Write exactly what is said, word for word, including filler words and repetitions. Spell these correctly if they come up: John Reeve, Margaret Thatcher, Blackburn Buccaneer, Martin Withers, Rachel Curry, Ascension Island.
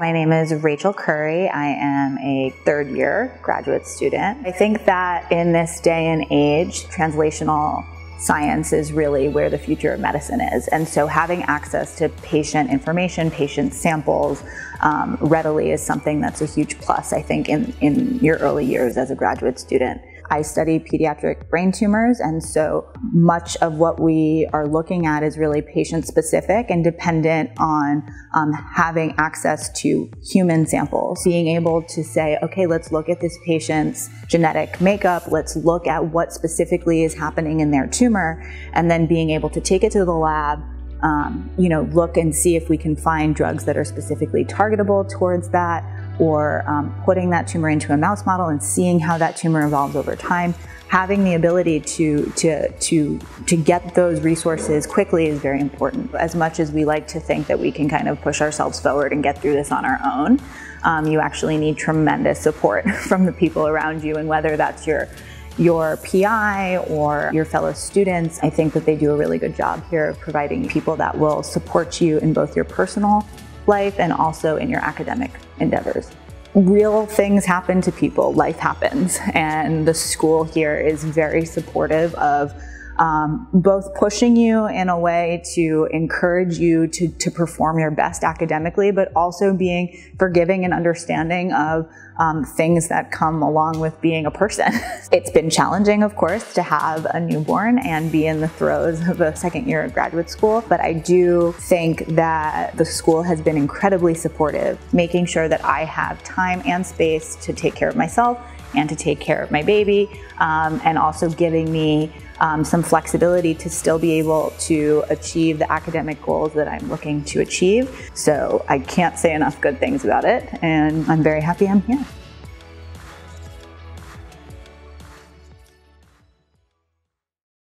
My name is Rachel Curry. I am a third year graduate student. I think that in this day and age, translational science is really where the future of medicine is. And so having access to patient information, patient samples um, readily is something that's a huge plus, I think, in, in your early years as a graduate student. I study pediatric brain tumors, and so much of what we are looking at is really patient-specific and dependent on um, having access to human samples. Being able to say, okay, let's look at this patient's genetic makeup, let's look at what specifically is happening in their tumor, and then being able to take it to the lab, um, you know, look and see if we can find drugs that are specifically targetable towards that, or um, putting that tumor into a mouse model and seeing how that tumor evolves over time. Having the ability to, to, to, to get those resources quickly is very important. As much as we like to think that we can kind of push ourselves forward and get through this on our own, um, you actually need tremendous support from the people around you, and whether that's your, your P I or your fellow students, I think that they do a really good job here of providing people that will support you in both your personal life and also in your academic endeavors. Real things happen to people, life happens, and the school here is very supportive of um, both pushing you in a way to encourage you to, to perform your best academically, but also being forgiving and understanding of um, things that come along with being a person. It's been challenging, of course, to have a newborn and be in the throes of a second year of graduate school, but I do think that the school has been incredibly supportive, making sure that I have time and space to take care of myself and to take care of my baby, um, and also giving me um, some flexibility to still be able to achieve the academic goals that I'm looking to achieve. So I can't say enough good things about it, and I'm very happy I'm here.